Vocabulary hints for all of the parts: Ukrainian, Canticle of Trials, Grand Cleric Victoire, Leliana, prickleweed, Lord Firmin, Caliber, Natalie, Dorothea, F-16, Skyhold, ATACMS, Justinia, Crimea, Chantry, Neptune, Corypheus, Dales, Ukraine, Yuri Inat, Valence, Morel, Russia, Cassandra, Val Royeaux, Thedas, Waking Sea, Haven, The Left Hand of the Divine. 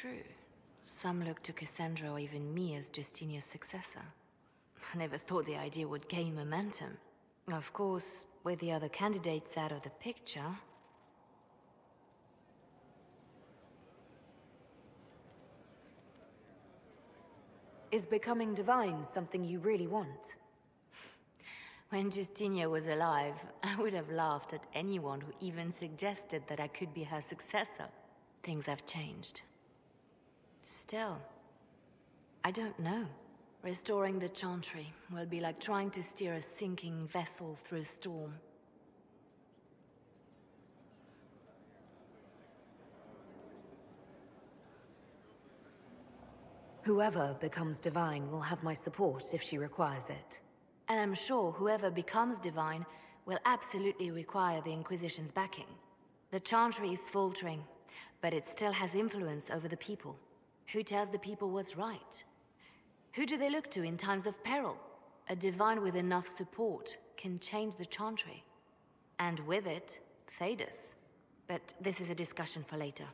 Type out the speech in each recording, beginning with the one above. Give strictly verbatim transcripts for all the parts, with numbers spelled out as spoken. true. Some look to Cassandra or even me as Justinia's successor. I never thought the idea would gain momentum. Of course, with the other candidates out of the picture... Is becoming divine something you really want? When Justinia was alive, I would have laughed at anyone who even suggested that I could be her successor. Things have changed. Still, I don't know. Restoring the Chantry will be like trying to steer a sinking vessel through a storm. Whoever becomes divine will have my support if she requires it. And I'm sure whoever becomes divine will absolutely require the Inquisition's backing. The Chantry is faltering, but it still has influence over the people. Who tells the people what's right? Who do they look to in times of peril? A divine with enough support can change the Chantry. And with it, Thedas. But this is a discussion for later.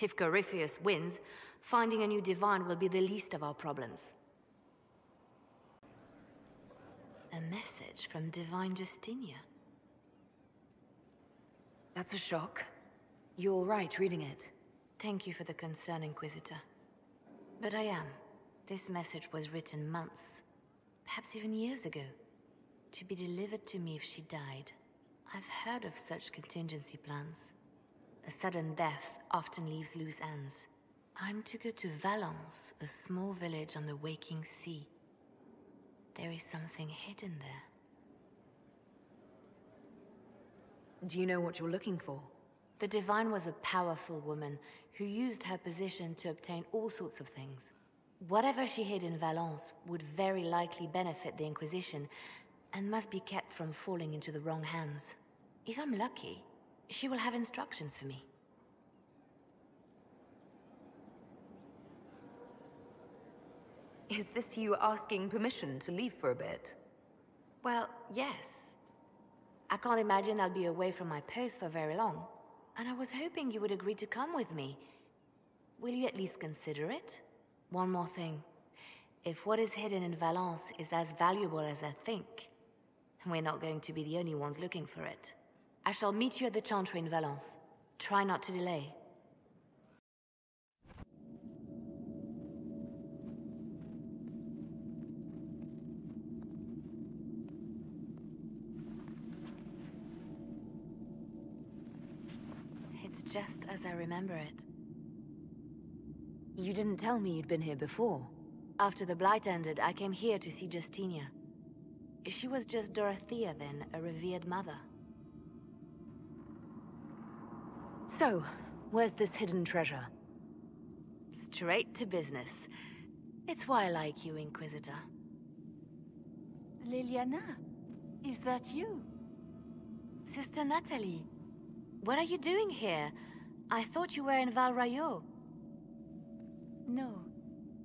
If Corypheus wins, finding a new divine will be the least of our problems. A message from Divine Justinia. That's a shock. You're right reading it. Thank you for the concern, Inquisitor. But I am. This message was written months, perhaps even years ago, to be delivered to me if she died. I've heard of such contingency plans. A sudden death often leaves loose ends. I'm to go to Valence, a small village on the Waking Sea. There is something hidden there. Do you know what you're looking for? The Divine was a powerful woman who used her position to obtain all sorts of things. Whatever she hid in Valence would very likely benefit the Inquisition and must be kept from falling into the wrong hands. If I'm lucky, she will have instructions for me. Is this you asking permission to leave for a bit? Well, yes. I can't imagine I'll be away from my post for very long. And I was hoping you would agree to come with me. Will you at least consider it? One more thing. If what is hidden in Valence is as valuable as I think, we're not going to be the only ones looking for it. I shall meet you at the Chantry in Valence. Try not to delay. Just as I remember it. You didn't tell me you'd been here before. After the Blight ended, I came here to see Justinia. She was just Dorothea then, a revered mother. So, where's this hidden treasure? Straight to business. It's why I like you, Inquisitor. Leliana, is that you? Sister Natalie. What are you doing here? I thought you were in Val Royeaux. No,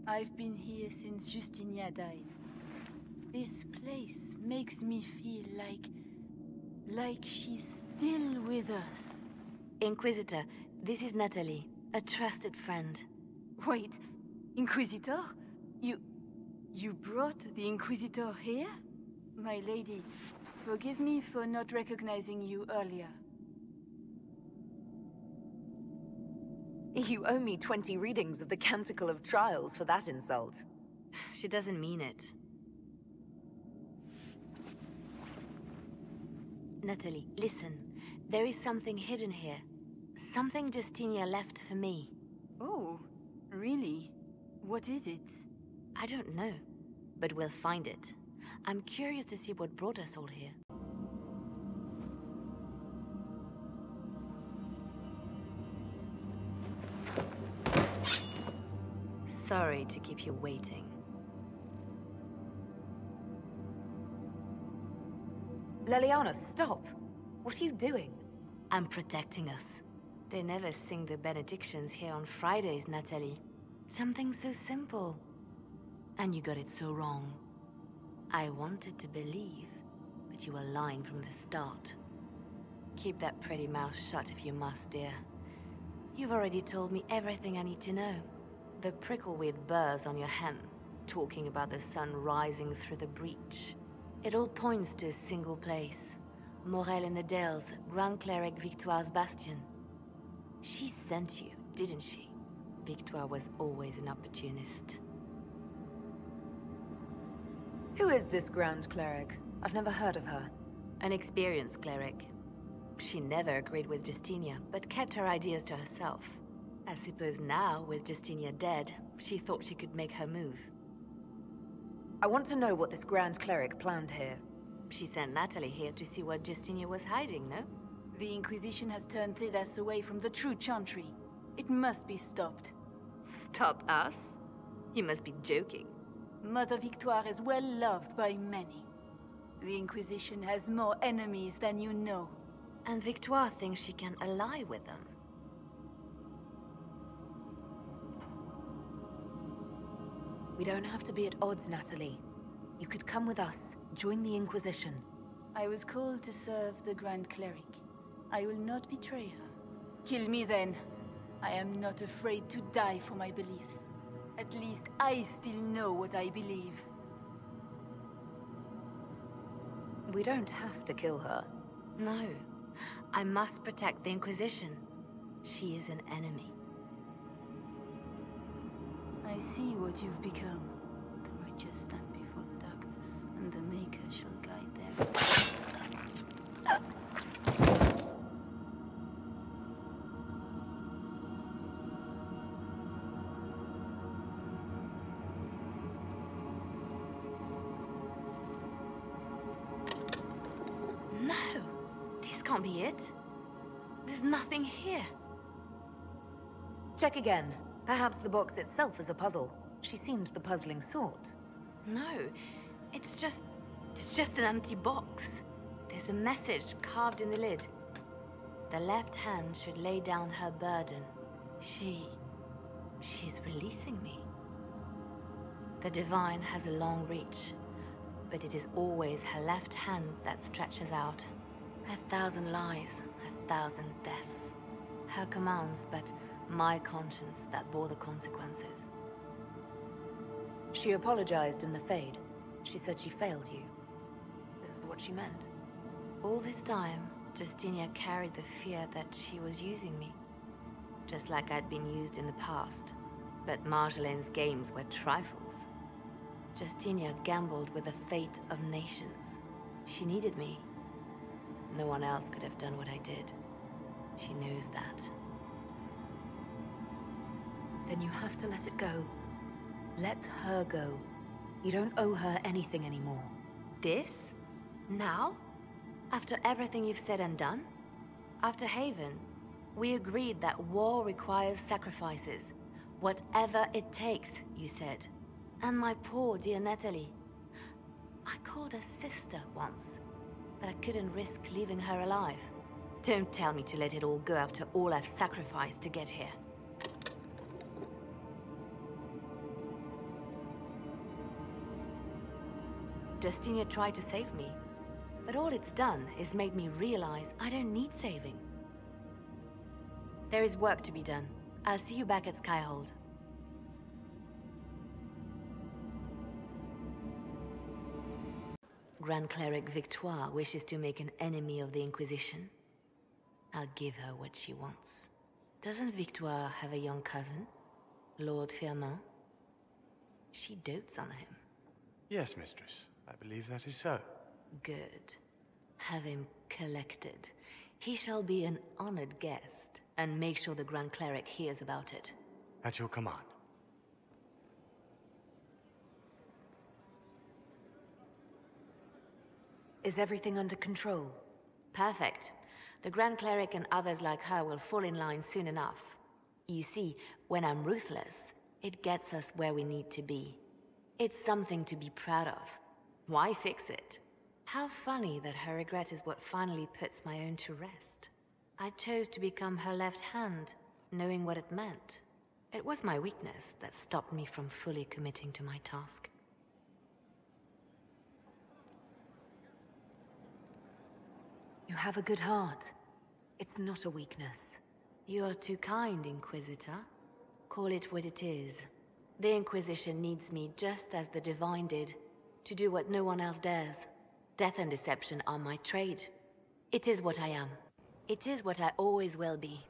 I've been here since Justinia died. This place makes me feel like... like she's still with us. Inquisitor, this is Natalie, a trusted friend. Wait, Inquisitor? You... you brought the Inquisitor here? My lady, forgive me for not recognizing you earlier. You owe me twenty readings of the Canticle of Trials for that insult. She doesn't mean it. Natalie, listen. There is something hidden here. Something Justinia left for me. Oh, really? What is it? I don't know, but we'll find it. I'm curious to see what brought us all here. Sorry to keep you waiting. Leliana, stop! What are you doing? I'm protecting us. They never sing the benedictions here on Fridays, Natalie. Something so simple. And you got it so wrong. I wanted to believe, but you were lying from the start. Keep that pretty mouth shut if you must, dear. You've already told me everything I need to know. The prickleweed burrs on your hem, talking about the sun rising through the breach. It all points to a single place. Morel in the Dales, Grand Cleric Victoire's bastion. She sent you, didn't she? Victoire was always an opportunist. Who is this Grand Cleric? I've never heard of her. An experienced cleric. She never agreed with Justinia, but kept her ideas to herself. I suppose now, with Justinia dead, she thought she could make her move. I want to know what this Grand Cleric planned here. She sent Natalie here to see what Justinia was hiding, no? The Inquisition has turned Thedas away from the true Chantry. It must be stopped. Stop us? You must be joking. Mother Victoire is well loved by many. The Inquisition has more enemies than you know. And Victoire thinks she can ally with them. We don't have to be at odds, Natalie. You could come with us, join the Inquisition. I was called to serve the Grand Cleric. I will not betray her. Kill me then. I am not afraid to die for my beliefs. At least I still know what I believe. We don't have to kill her. No. I must protect the Inquisition. She is an enemy. I see what you've become. The righteous stand before the darkness, and the Maker shall guide them. No! This can't be it. There's nothing here. Check again. Perhaps the box itself is a puzzle. She seemed the puzzling sort. No, it's just... it's just an empty box. There's a message carved in the lid. The left hand should lay down her burden. She... she's releasing me. The divine has a long reach, but it is always her left hand that stretches out. A thousand lies, a thousand deaths. Her commands, but... my conscience that bore the consequences. She apologized in the Fade. She said she failed you. This is what she meant. All this time, Justinia carried the fear that she was using me. Just like I'd been used in the past. But Marjolaine's games were trifles. Justinia gambled with the fate of nations. She needed me. No one else could have done what I did. She knows that. Then you have to let it go. Let her go. You don't owe her anything anymore. This? Now? After everything you've said and done? After Haven, we agreed that war requires sacrifices. Whatever it takes, you said. And my poor dear Natalie. I called her sister once, but I couldn't risk leaving her alive. Don't tell me to let it all go after all I've sacrificed to get here. Justinia tried to save me, but all it's done is made me realize I don't need saving. There is work to be done. I'll see you back at Skyhold. Grand Cleric Victoire wishes to make an enemy of the Inquisition. I'll give her what she wants. Doesn't Victoire have a young cousin? Lord Firmin? She dotes on him. Yes, mistress. I believe that is so. Good. Have him collected. He shall be an honored guest, and make sure the Grand Cleric hears about it. At your command. Is everything under control? Perfect. The Grand Cleric and others like her will fall in line soon enough. You see, when I'm ruthless, it gets us where we need to be. It's something to be proud of. Why fix it? How funny that her regret is what finally puts my own to rest. I chose to become her left hand, knowing what it meant. It was my weakness that stopped me from fully committing to my task. You have a good heart. It's not a weakness. You are too kind, Inquisitor. Call it what it is. The Inquisition needs me just as the Divine did, to do what no one else dares. Death and deception are my trade. It is what I am. It is what I always will be.